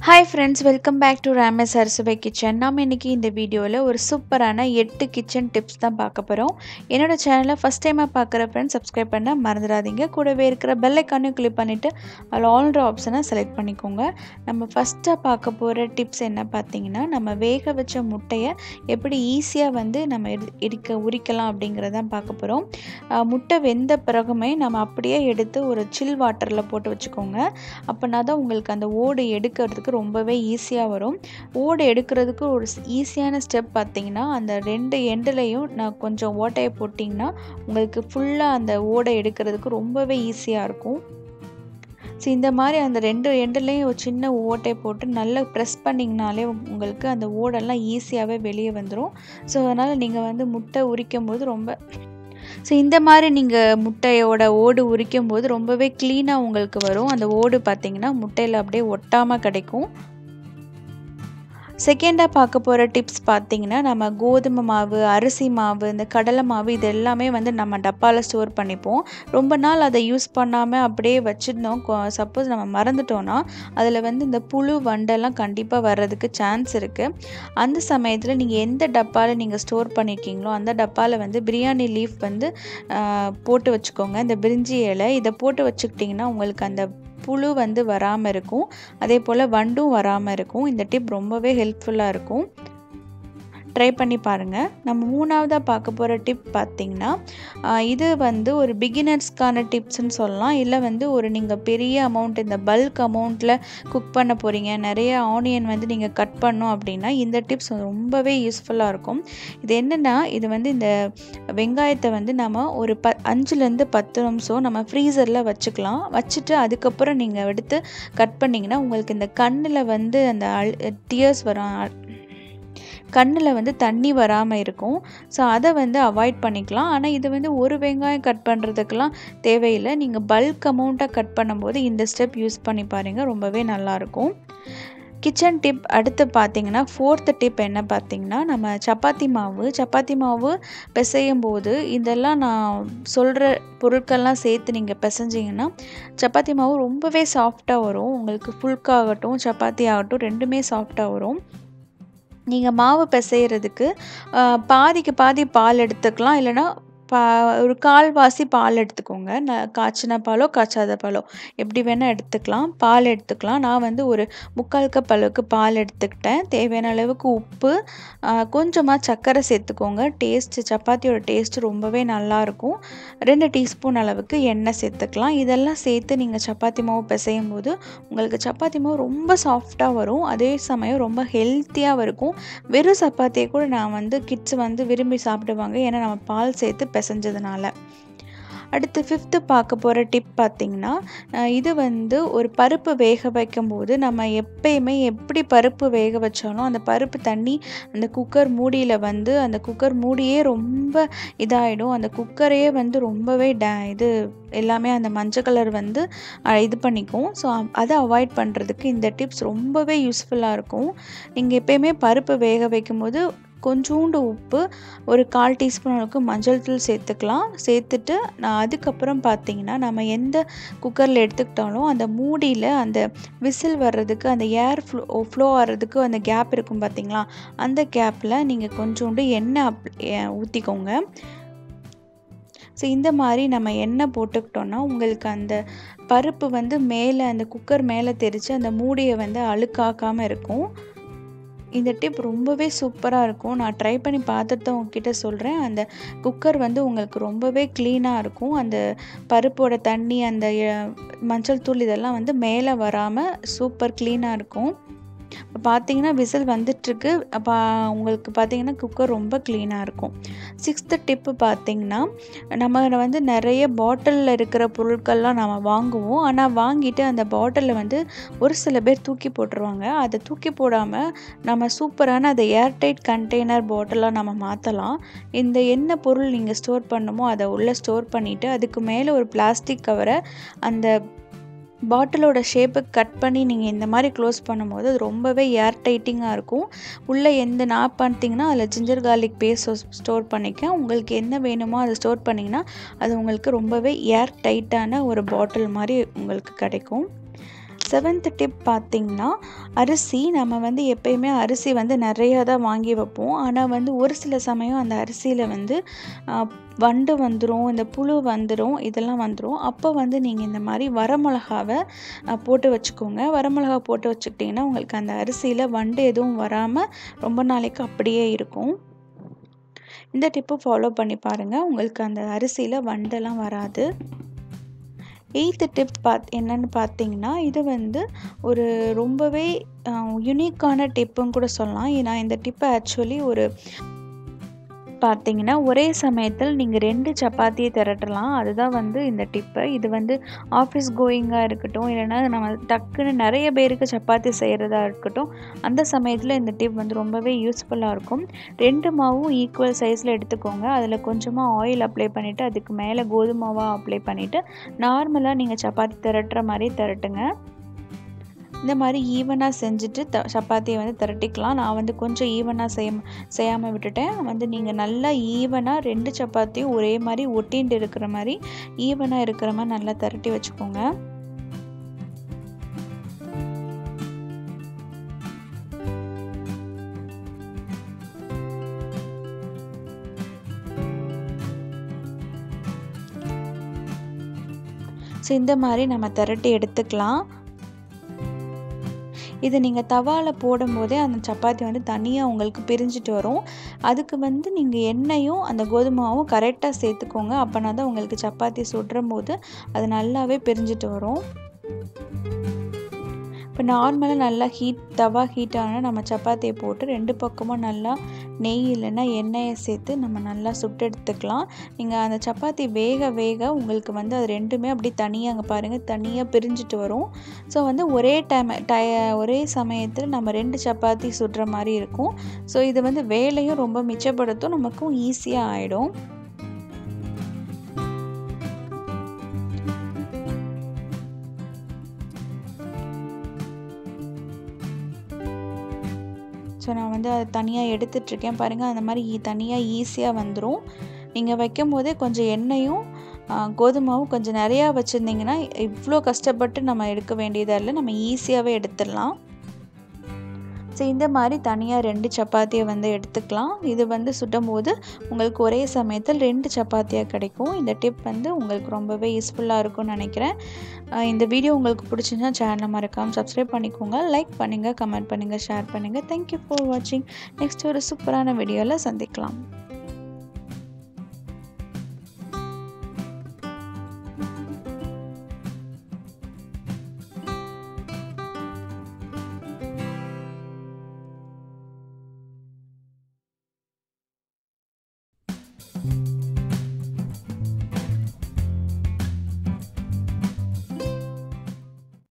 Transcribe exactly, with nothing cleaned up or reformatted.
Hi friends, welcome back to Ramesh Arasu Kitchen. Now, we will see this video in super eight kitchen tips. This channel first time friends, subscribe and click the bell icon and select all the options. First tips we will easy to eat the chill water. We ரொம்பவே ஈஸியா வரும். ஓடு எடுக்கிறதுக்கு ஒரு ஈஸியான step பாத்தீங்கன்னா அந்த ரெண்டு எண்டலயும் நான் கொஞ்சம் ஓட்டைய போட்டிங்கனா உங்களுக்கு ஃபுல்லா அந்த ஓடு எடுக்கிறதுக்கு ரொம்பவே ஈஸியா இருக்கும். சோ இந்த மாதிரி அந்த ரெண்டு எண்டலயும் ஒரு சின்ன ஓட்டை போட்டு நல்லா பிரஸ் பண்ணீங்கனாலே உங்களுக்கு அந்த ஓடு எல்லாம் ஈஸியாவே வெளிய வந்துரும். சோ அதனால நீங்க வந்து முட்டை உரிக்கும்போது ரொம்ப So, இந்த மாதிரி நீங்க முட்டையோட ஓடு உரிக்கும்போது ரொம்பவே க்ளீனா உங்களுக்கு வரும் அந்த ஓடு பாத்தீங்கன்னா முட்டையில அப்படியே ஒட்டாம கிடைக்கும் செகண்டா பார்க்க போற டிப்ஸ் பாத்தீங்கன்னா நம்ம கோதுமை மாவு, அரிசி மாவு, இந்த கடலை மாவு இது எல்லாமே வந்து நம்ம டப்பால ஸ்டோர் பண்ணிப்போம். ரொம்ப நாள் அதை யூஸ் பண்ணாம அப்படியே வச்சிருந்தோம். சப்போஸ் நம்ம மறந்துட்டோம்னா அதுல வந்து இந்த புழு வண்டெல்லாம் கண்டிப்பா வரதுக்கு சான்ஸ் இருக்கு. அந்த சமயத்துல நீங்க எந்த டப்பால நீங்க ஸ்டோர் பண்ணிருக்கீங்களோ அந்த டப்பால வந்து பிரியாணி லீஃப் வந்து போட்டு வச்சுக்கோங்க. இந்த பிரிஞ்சி இலை இத போட்டு வச்சிட்டீங்கன்னா உங்களுக்கு அந்த புழு வந்து வராம இருக்கும் அதே போல வண்டும் வராம இருக்கும் இந்த டிப் ரொம்பவே ஹெல்ப்ஃபுல்லா இருக்கும் ட்ரை பண்ணி பாருங்க நம்ம மூணாவதா பார்க்க போற டிப் பாத்தீங்கன்னா இது வந்து ஒரு பிகினர்ஸ்க்கான டிப்ஸ்னு சொல்லலாம் இல்ல வந்து ஒரு நீங்க பெரிய amount இந்த bulk amountல cook பண்ண போறீங்க நிறைய ஆனியன் வந்து நீங்க கட் பண்ணனும் அப்படினா இந்த டிப்ஸ் ரொம்பவே யூஸ்புல்லா இருக்கும் இது என்னன்னா இது வந்து இந்த வெங்காயத்தை வந்து நாம ஒரு five ல இருந்து ten நிமிஷம் நம்ம freezerல வச்சுக்கலாம் வச்சிட்டு அதுக்கு அப்புறம் நீங்க எடுத்து கட் பண்ணீங்கனா உங்களுக்கு இந்த கண்ணுல வந்து அந்த tears வரும் கண்ணல வந்து தண்ணி வராம இருக்கும் சோ அத வந்து அவாய்ட் பண்ணிக்கலாம் ஆனா இது வந்து ஒரு வெங்காயம் கட் பண்றதுக்குலாம் தேவையில்லை நீங்க bulk amount-ஆ கட் பண்ணும்போது இந்த ஸ்டெப் யூஸ் பண்ணி பாருங்க ரொம்பவே நல்லா இருக்கும் Kitchen tip அடுத்து பாத்தீங்கன்னா fourth tip என்ன பாத்தீங்கன்னா நம்ம சப்பாத்தி மாவு சப்பாத்தி மாவு பிசையும்போது இதெல்லாம் நான் சொல்ற பொருட்கள்லாம் சேர்த்து நீங்க பிசைஞ்சீங்கன்னா சப்பாத்தி மாவு ரொம்பவே சாஃப்ட்டா வரும் உங்களுக்கு ஃபுல்கா ஆகட்டும் சப்பாத்தி ஆகட்டும் ரெண்டுமே சாஃப்ட்டா வரும் நீங்க மாவு பிசையிறதுக்கு பாதிக்கு பாதி பால் எடுத்துக்கலாம் இல்லனா ஒரு கால்வாசி பால் எடுத்துக்கோங்க காய்ச்சன பாலோ காய்ச்சாத பாலோ எப்படி வேணா எடுத்துக்கலாம் பால் எடுத்துக்கலாம் நான் வந்து ஒரு முக்கால் கப் அளவுக்கு பால் எடுத்துக்கிட்டேன் தேவையான அளவுக்கு உப்பு கொஞ்சமா சக்கரை சேர்த்துக்கோங்க டேஸ்ட் சப்பாத்தியோட டேஸ்ட் ரொம்பவே நல்லா இருக்கும் two டீஸ்பூன் அளவுக்கு எண்ணெய் சேர்த்துக்கலாம் இதெல்லாம் சேர்த்து நீங்க சப்பாத்தி மாவு பிசையும்போது உங்களுக்கு சப்பாத்தி மாவு ரொம்ப சாஃப்ட்டா வரும் அதே சமயம் ரொம்ப ஹெல்தியா இருக்கும் வெறும் சப்பாத்தியே கூட நான் வந்து கிட்ஸ் வந்து விரும்பி சாப்பிடுவாங்க ஏன்னா நம்ம பால் சேர்த்து செஞ்சதுனால அடுத்து fifth பார்க்க போற டிப் பாத்தீங்கன்னா இது வந்து ஒரு பருப்பு வேக வைக்கும்போது நம்ம எப்பயுமே எப்படி பருப்பு வேக வச்சாலும் அந்த பருப்பு தண்ணி அந்த குக்கர் மூடியில வந்து அந்த குக்கர் மூடியே ரொம்ப இதாயிடும் அந்த குக்கரே வந்து ரொம்பவே இது எல்லாமே அந்த மஞ்சள் கலர் வந்து இது பண்ணிக்கும் சோ அத அவாய்ட் பண்றதுக்கு இந்த டிப்ஸ் ரொம்பவே யூஸ்புல்லா இருக்கும் நீங்க எப்பயுமே பருப்பு வேக வைக்கும்போது கொஞ்சூண்டு உப்பு ஒரு கால் டீஸ்பூன் அளவுக்கு மஞ்சள் தூள் சேர்த்துக்கலாம் சேர்த்துட்டு நான் அதுக்கு அப்புறம் பாத்தீங்கன்னா நாம எந்த குக்கர்ல எடுத்துக்கிட்டாலும் அந்த மூடியில அந்த விசில் வர்றதுக்கு அந்த ஏர் ஃப்ளோ ஆறதுக்கு அந்த கேப் இருக்கும் பாத்தீங்களா அந்த கேப்ல நீங்க கொஞ்சூண்டு எண்ணெய் ஊத்திக்கோங்க சோ இந்த மாதிரி நம்ம எண்ணெய் போட்டுக்கிட்டோம்னா உங்களுக்கு அந்த பருப்பு வந்து மேல அந்த குக்கர் மேல தெரிச்சு அந்த மூடியை வந்து அழுக்காக்காம இருக்கும் இந்த டிப் ரொம்பவே சூப்பரா இருக்கும் நான் ட்ரை பண்ணி பார்த்துட்டு உங்ககிட்ட சொல்றேன் அந்த குக்கர் வந்து உங்களுக்கு ரொம்பவே க்ளீனா இருக்கும் அந்த பருப்போட தண்ணி அந்த மஞ்சள் தூள் இதெல்லாம் வந்து மேலே வராம சூப்பர் க்ளீனா இருக்கும் பாத்தீங்கன்னா விசில் வந்துட்டிருக்கு அப்ப உங்களுக்கு பாத்தீங்கன்னா குக்கர் ரொம்ப க்ளீனா இருக்கும் sixth டிப் பாத்தீங்கன்னா நம்ம வந்து நிறைய பாட்டில்ல இருக்கிற பொருட்கள்லாம் நாம வாங்குவோம் ஆனா வாங்கிட்டு அந்த பாட்டில்ல வந்து ஒரு சில பேர் தூக்கி போட்டுருவாங்க அதை தூக்கி போடாம நம்ம சூப்பரான அந்த ஏர் டைட் கண்டெய்னர் பாட்டிலா நாம மாத்தலாம் இந்த என்ன பொருள் நீங்க ஸ்டோர் பண்ணுமோ அதை உள்ள ஸ்டோர் பண்ணிட்டு அதுக்கு மேல ஒரு பிளாஸ்டிக் கவரை அந்த பாட்டிலோட ஷேப் கட் பண்ணி நீங்க இந்த மாதிரி க்ளோஸ் பண்ணும்போது அது ரொம்பவே ஏர் டைட்டிங்கா இருக்கும் உள்ள எந்த நான் பாத்தீங்கன்னா அதுல ஜிஞ்சர் garlic paste ஸ்டோர் பண்ணிக்கேன் உங்களுக்கு என்ன வேணுமோ அதை ஸ்டோர் பண்ணீங்கன்னா அது உங்களுக்கு ரொம்பவே ஏர் டைட்டான ஒரு பாட்டில் மாதிரி உங்களுக்கு கிடைக்கும் செவன்த் டிப் பார்த்திங்கன்னா அரிசி. நம்ம வந்து எப்பயுமே அரிசி வந்து நிறையா தான் வாங்கி வைப்போம். ஆனால் வந்து ஒரு சில சமயம் அந்த அரிசியில் வந்து வண்டு வந்துடும், இந்த புழு வந்துடும், இதெல்லாம் வந்துடும். அப்போ வந்து நீங்கள் இந்த மாதிரி வரமிளகாவை போட்டு வச்சுக்கோங்க. வரமிளகா போட்டு வச்சுக்கிட்டிங்கன்னா உங்களுக்கு அந்த அரிசியில் வண்டு எதுவும் வராமல் ரொம்ப நாளைக்கு அப்படியே இருக்கும். இந்த டிப்பு ஃபாலோ பண்ணி பாருங்கள், உங்களுக்கு அந்த அரிசியில் வண்டெல்லாம் வராது. எய்த்து டிப் பார்த்து என்னென்னு பார்த்தீங்கன்னா, இது வந்து ஒரு ரொம்பவே யுனிக்கான டிப்புன்னு கூட சொல்லலாம். ஏன்னா இந்த டிப்பு ஆக்சுவலி ஒரு பார்த்தீங்கன்னா ஒரே சமயத்தில் நீங்கள் ரெண்டு சப்பாத்தியை திரட்டலாம், அதுதான் வந்து இந்த டிப்பு. இது வந்து ஆஃபீஸ் கோயிங்காக இருக்கட்டும், இல்லைன்னா நம்ம டக்குன்னு நிறைய பேருக்கு சப்பாத்தி செய்கிறதா இருக்கட்டும், அந்த சமயத்தில் இந்த டிப் வந்து ரொம்பவே யூஸ்ஃபுல்லாக இருக்கும். ரெண்டு மாவும் ஈக்குவல் சைஸில் எடுத்துக்கோங்க. அதில் கொஞ்சமாக ஆயில் அப்ளை பண்ணிவிட்டு அதுக்கு மேலே கோதுமாவாக அப்ளை பண்ணிவிட்டு நார்மலாக நீங்கள் சப்பாத்தி திரட்டுற மாதிரி திரட்டுங்க. இந்த மாதிரி ஈவனாக செஞ்சுட்டு த சப்பாத்தியை வந்து திரட்டிக்கலாம். நான் வந்து கொஞ்சம் ஈவனாக செய்ய செய்யாமல் விட்டுட்டேன். வந்து நீங்கள் நல்லா ஈவனாக ரெண்டு சப்பாத்தியும் ஒரே மாதிரி ஒட்டின்ட்டு இருக்கிற மாதிரி ஈவனாக இருக்கிற மாதிரி நல்லா திரட்டி வச்சுக்கோங்க. ஸோ இந்த மாதிரி நம்ம திரட்டி எடுத்துக்கலாம். இது நீங்கள் தவாவில் போடும்போதே அந்த சப்பாத்தி வந்து தனியாக உங்களுக்கு பிரிஞ்சுட்டு வரும். அதுக்கு வந்து நீங்கள் எண்ணெயும் அந்த கோதுமாவும் கரெக்டாக சேர்த்துக்கோங்க. அப்போனா தான் உங்களுக்கு சப்பாத்தி சுடுறும் போது அது நல்லாவே பிரிஞ்சுட்டு வரும். இப்போ நார்மலாக நல்லா ஹீட் தவா ஹீட் ஆனால் நம்ம சப்பாத்தியை போட்டு ரெண்டு பக்கமும் நல்லா நெய் இல்லைன்னா எண்ணெயை சேர்த்து நம்ம நல்லா சுட்டு எடுத்துக்கலாம். நீங்கள் அந்த சப்பாத்தி வேக வேக உங்களுக்கு வந்து அது ரெண்டுமே அப்படி தனியாக அங்கே பாருங்கள் தனியாக பிரிஞ்சுட்டு வரும். ஸோ வந்து ஒரே டைம் டை ஒரே சமயத்தில் நம்ம ரெண்டு சப்பாத்தி சுடுற மாதிரி இருக்கும். ஸோ இது வந்து வேலையும் ரொம்ப மிச்சப்படுத்தும், நமக்கும் ஈஸியாக ஆகிடும். ஸோ நான் வந்து அதை தனியாக எடுத்துகிட்ருக்கேன் பாருங்கள். அந்த மாதிரி தனியாக ஈஸியாக வந்துடும். நீங்கள் வைக்கும் போதே கொஞ்சம் எண்ணெயும் கோதுமாவும் கொஞ்சம் நிறையா வச்சுருந்தீங்கன்னா இவ்வளோ கஷ்டப்பட்டு நம்ம எடுக்க வேண்டியதாக இல்லை, நம்ம ஈஸியாகவே எடுத்துடலாம். ஸோ இந்த மாதிரி தனியாக ரெண்டு சப்பாத்தியை வந்து எடுத்துக்கலாம். இது வந்து சுடும் போது உங்களுக்கு ஒரே சமயத்தில் ரெண்டு சப்பாத்தியாக கிடைக்கும். இந்த டிப் வந்து உங்களுக்கு ரொம்பவே யூஸ்ஃபுல்லாக இருக்கும்னு நினைக்கிறேன். இந்த வீடியோ உங்களுக்கு பிடிச்சிருந்தா சேனலை மறக்காமல் சப்ஸ்கிரைப் பண்ணிக்கோங்க, லைக் பண்ணுங்கள், கமெண்ட் பண்ணுங்கள், ஷேர் பண்ணுங்கள். தேங்க்யூ ஃபார் வாட்சிங். நெக்ஸ்ட் ஒரு சூப்பரான வீடியோவில் சந்திக்கலாம்.